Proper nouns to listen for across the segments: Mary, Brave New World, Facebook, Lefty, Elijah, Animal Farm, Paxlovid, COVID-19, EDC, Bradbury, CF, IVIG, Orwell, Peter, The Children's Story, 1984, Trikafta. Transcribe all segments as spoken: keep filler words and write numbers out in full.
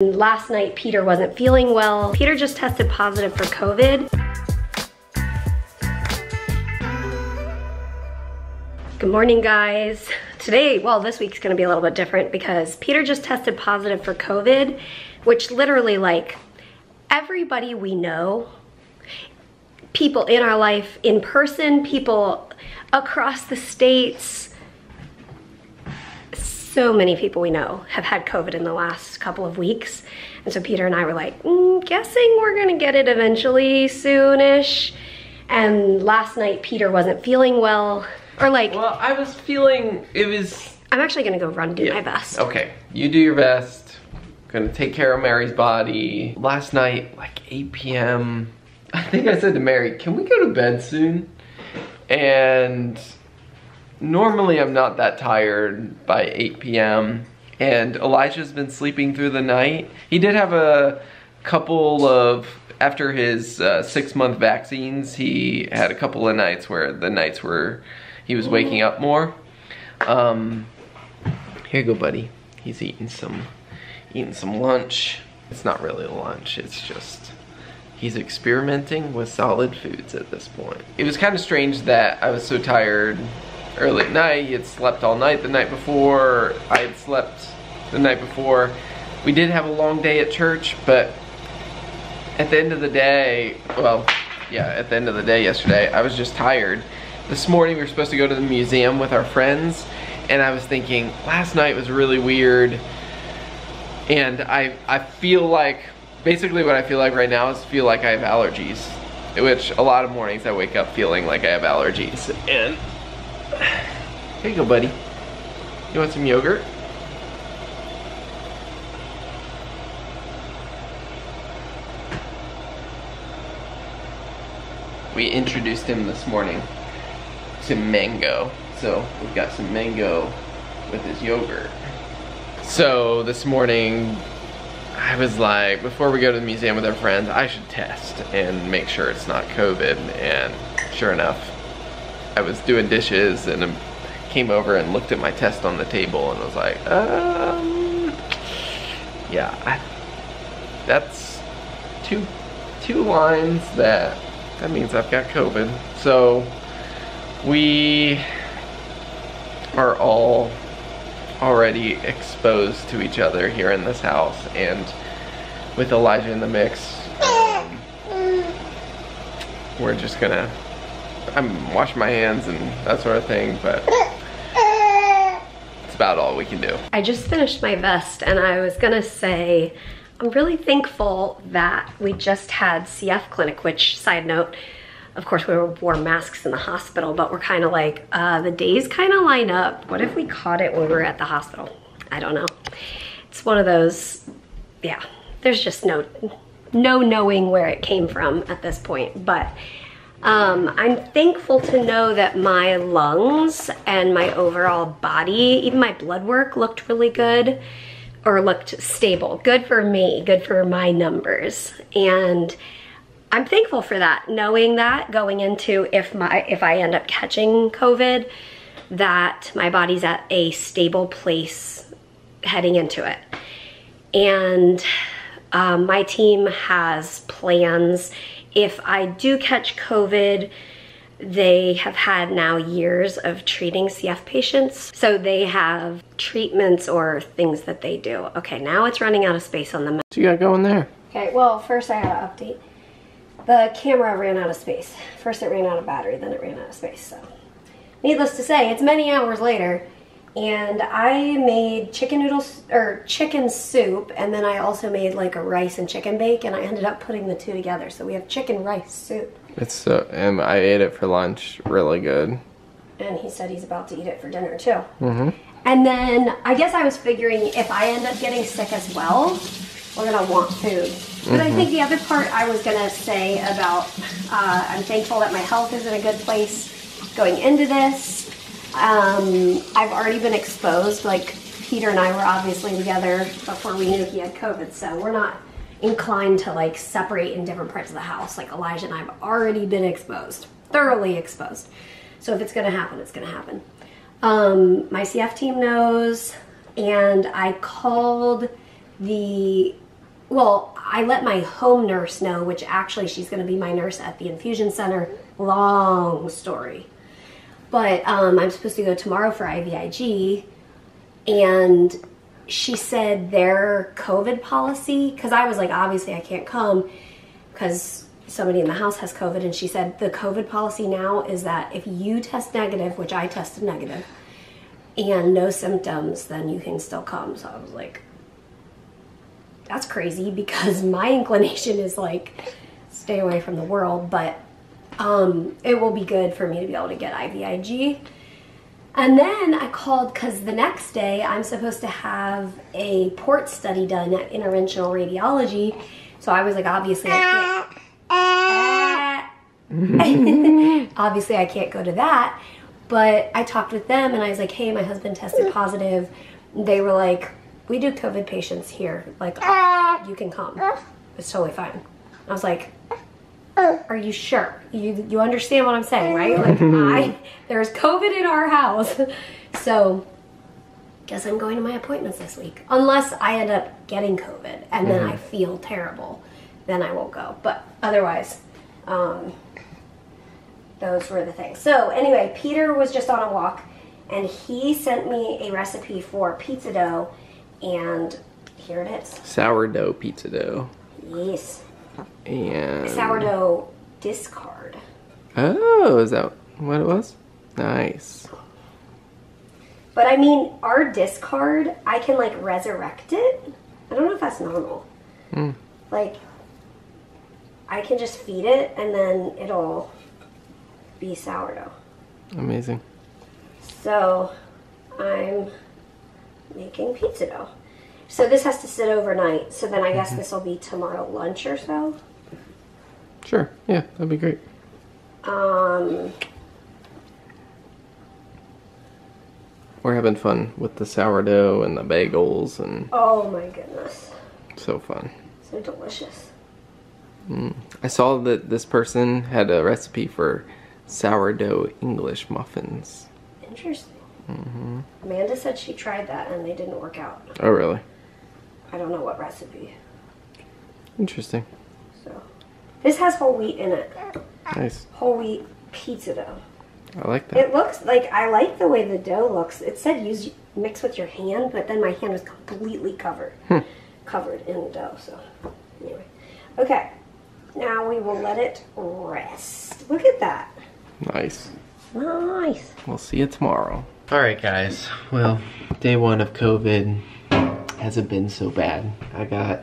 Last night, Peter wasn't feeling well. Peter just tested positive for COVID. Good morning, guys. Today, well, this week's gonna be a little bit different because Peter just tested positive for COVID, which literally, like, everybody we know, people in our life in person, people across the states, so many people we know have had COVID in the last couple of weeks. And so Peter and I were like, mm, guessing we're gonna get it eventually soonish. And last night Peter wasn't feeling well, or like- Well, I was feeling, it was- I'm actually gonna go run do yeah. my best. Okay, you do your best. Gonna take care of Mary's body. Last night, like eight p m, I think I said to Mary, can we go to bed soon? And normally I'm not that tired by eight p m and Elijah's been sleeping through the night. He did have a couple of, after his uh, six month vaccines, he had a couple of nights where the nights were, he was waking up more. Um, here you go, buddy. He's eating some, eating some lunch. It's not really lunch, it's just, he's experimenting with solid foods at this point. It was kind of strange that I was so tired early at night. He had slept all night the night before. I had slept the night before. We did have a long day at church, but at the end of the day, well, yeah, at the end of the day yesterday, I was just tired. This morning we were supposed to go to the museum with our friends, and I was thinking, last night was really weird, and I, I feel like, basically what I feel like right now is feel like I have allergies, which a lot of mornings I wake up feeling like I have allergies, and here you go, buddy. You want some yogurt? We introduced him this morning to mango. So we've got some mango with his yogurt. So this morning, I was like, before we go to the museum with our friends, I should test and make sure it's not COVID. And sure enough, I was doing dishes and I came over and looked at my test on the table and was like, um, yeah, I, that's two, two lines that, that means I've got COVID. So we are all already exposed to each other here in this house, and with Elijah in the mix, um, we're just gonna, I'm washing my hands and that sort of thing, but it's about all we can do. I just finished my vest, and I was gonna say, I'm really thankful that we just had C F clinic, which, side note, of course, we wore masks in the hospital, but we're kind of like, uh, the days kind of line up. What if we caught it when we were at the hospital? I don't know. It's one of those, yeah, there's just no, no knowing where it came from at this point. But um, I'm thankful to know that my lungs and my overall body, even my blood work looked really good, or looked stable. Good for me, good for my numbers. And I'm thankful for that, knowing that going into if my if I end up catching COVID, that my body's at a stable place heading into it. And um, my team has plans. If I do catch COVID, they have had now years of treating C F patients, so they have treatments or things that they do. Okay, now it's running out of space on the map. So you gotta go in there. Okay, well, first I gotta update. The camera ran out of space. First it ran out of battery, then it ran out of space, so. Needless to say, it's many hours later, and I made chicken noodles, or chicken soup, and then I also made like a rice and chicken bake, and I ended up putting the two together, so we have chicken rice soup. It's so, and I ate it for lunch, really good. And he said he's about to eat it for dinner too. Mm-hmm. And then, I guess I was figuring if I end up getting sick as well, we're gonna want food. But I think the other part I was gonna say about, uh, I'm thankful that my health is in a good place going into this. Um, I've already been exposed, like Peter and I were obviously together before we knew he had COVID, so we're not inclined to like separate in different parts of the house. Like Elijah and I have already been exposed, thoroughly exposed. So if it's gonna happen, it's gonna happen. Um, my C F team knows, and I called the well, I let my home nurse know, which actually she's going to be my nurse at the infusion center. Long story. But um, I'm supposed to go tomorrow for I V I G, and she said their COVID policy, because I was like, obviously I can't come because somebody in the house has COVID, and she said the COVID policy now is that if you test negative, which I tested negative, and no symptoms, then you can still come. So I was like, that's crazy, because my inclination is like, stay away from the world, but um, it will be good for me to be able to get I V I G. And then I called because the next day I'm supposed to have a port study done at interventional radiology. So I was like, obviously I can't. Obviously I can't go to that, but I talked with them and I was like, hey, my husband tested positive. They were like, we do COVID patients here, like, oh, you can come, it's totally fine. I was like, are you sure? You, you understand what I'm saying, right? Like, I, there's COVID in our house. So guess I'm going to my appointments this week, unless I end up getting COVID and then mm-hmm. I feel terrible, then I won't go, but otherwise, um, those were the things. So anyway, Peter was just on a walk and he sent me a recipe for pizza dough, and here it is. Sourdough pizza dough. Yes. And sourdough discard. Oh, is that what it was? Nice. But I mean, our discard, I can like resurrect it. I don't know if that's normal. Mm. Like, I can just feed it and then it'll be sourdough. Amazing. So I'm making pizza dough. So this has to sit overnight. So then I guess mm-hmm. this will be tomorrow lunch or so. Sure. Yeah, that'd be great. Um, We're having fun with the sourdough and the bagels and. Oh my goodness. So fun. So delicious. Mm. I saw that this person had a recipe for sourdough English muffins. Interesting. Mm-hmm. Amanda said she tried that and they didn't work out. Oh, really? I don't know what recipe. Interesting. So, this has whole wheat in it. Nice. Whole wheat pizza dough. I like that. It looks like, I like the way the dough looks. It said use mix with your hand, but then my hand was completely covered, hmm. covered in the dough. So, anyway. Okay. Now we will let it rest. Look at that. Nice. Nice. We'll see you tomorrow. All right, guys. Well, day one of COVID hasn't been so bad. I got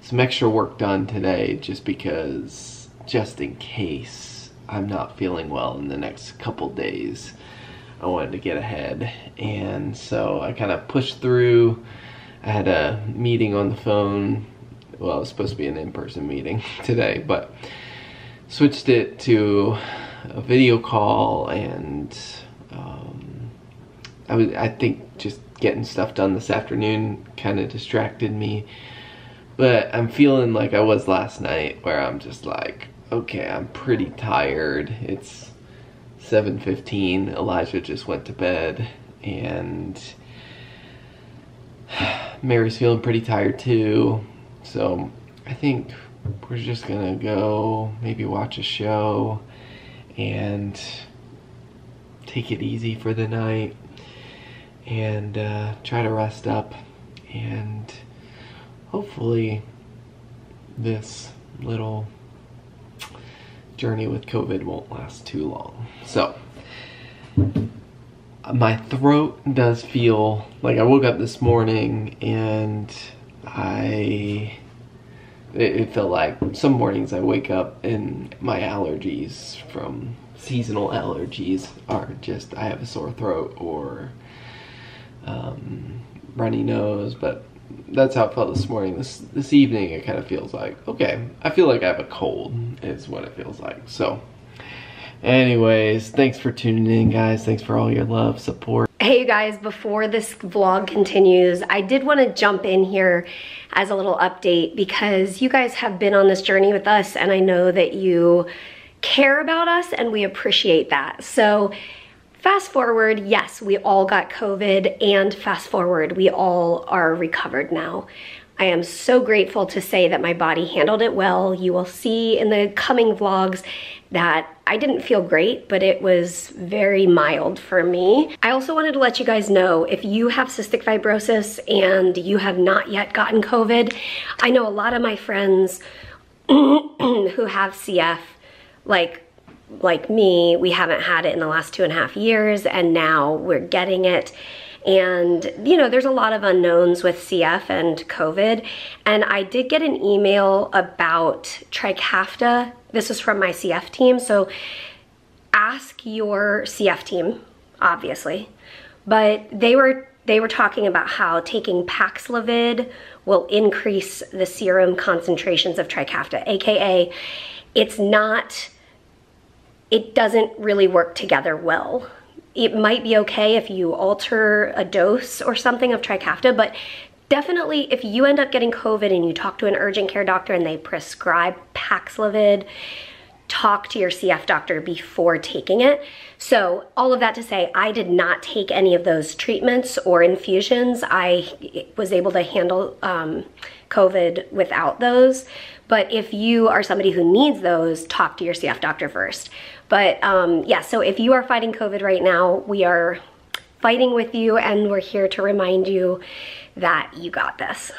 some extra work done today just because, just in case I'm not feeling well in the next couple days, I wanted to get ahead. And so I kind of pushed through. I had a meeting on the phone. Well, it was supposed to be an in-person meeting today, but switched it to a video call, and um, I was, I think just getting stuff done this afternoon kind of distracted me. But I'm feeling like I was last night, where I'm just like, okay, I'm pretty tired. It's seven fifteen, Elijah just went to bed, and Mary's feeling pretty tired too. So I think we're just gonna go maybe watch a show and take it easy for the night, and uh, try to rest up, and hopefully this little journey with COVID won't last too long. So my throat does feel like, I woke up this morning and I it felt like some mornings I wake up and my allergies from seasonal allergies are just, I have a sore throat or um, runny nose, but that's how it felt this morning. This this evening it kind of feels like, okay, I feel like I have a cold is what it feels like. So anyways, thanks for tuning in, guys. Thanks for all your love, support. Hey you guys, before this vlog continues, I did want to jump in here as a little update, because you guys have been on this journey with us and I know that you care about us and we appreciate that. So fast forward, yes, we all got COVID, and fast forward, we all are recovered now. I am so grateful to say that my body handled it well. You will see in the coming vlogs that I didn't feel great, but it was very mild for me. I also wanted to let you guys know, if you have cystic fibrosis and you have not yet gotten COVID, I know a lot of my friends who have C F, like, like me, we haven't had it in the last two and a half years, and now we're getting it. And, you know, there's a lot of unknowns with C F and COVID. And I did get an email about Trikafta. This is from my C F team. So ask your C F team, obviously. But they were they were talking about how taking Paxlovid will increase the serum concentrations of Trikafta, aka it's not, it doesn't really work together well. It might be okay if you alter a dose or something of Trikafta, but definitely if you end up getting COVID and you talk to an urgent care doctor and they prescribe Paxlovid, talk to your C F doctor before taking it. So all of that to say, I did not take any of those treatments or infusions. I was able to handle um, COVID without those. But if you are somebody who needs those, talk to your C F doctor first. But um, yeah, so if you are fighting COVID right now, we are fighting with you, and we're here to remind you that you got this.